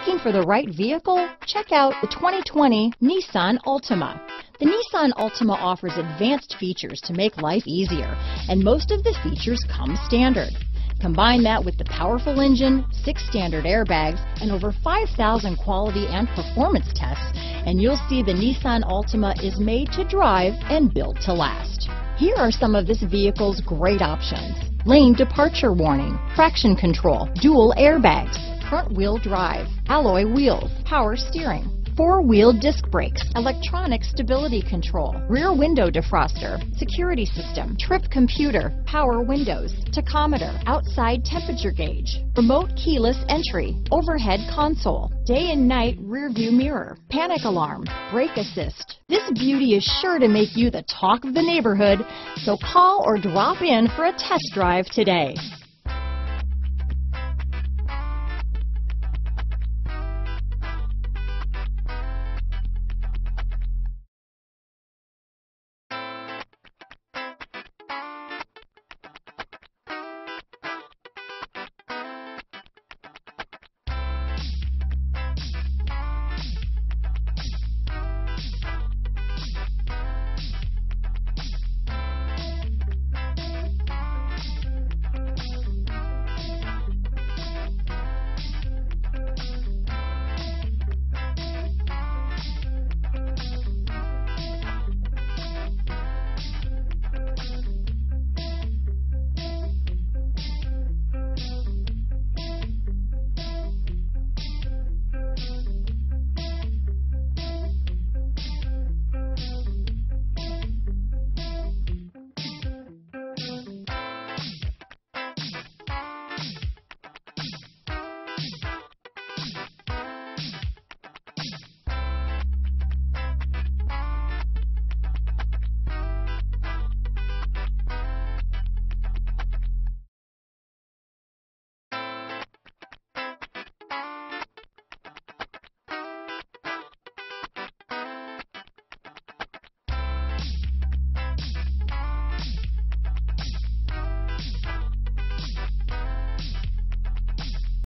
Looking for the right vehicle? Check out the 2020 Nissan Altima. The Nissan Altima offers advanced features to make life easier, and most of the features come standard. Combine that with the powerful engine, 6 standard airbags, and over 5,000 quality and performance tests, and you'll see the Nissan Altima is made to drive and built to last. Here are some of this vehicle's great options: lane departure warning, traction control, dual airbags, front-wheel drive, alloy wheels, power steering, four-wheel disc brakes, electronic stability control, rear window defroster, security system, trip computer, power windows, tachometer, outside temperature gauge, remote keyless entry, overhead console, day and night rear view mirror, panic alarm, brake assist. This beauty is sure to make you the talk of the neighborhood, so call or drop in for a test drive today.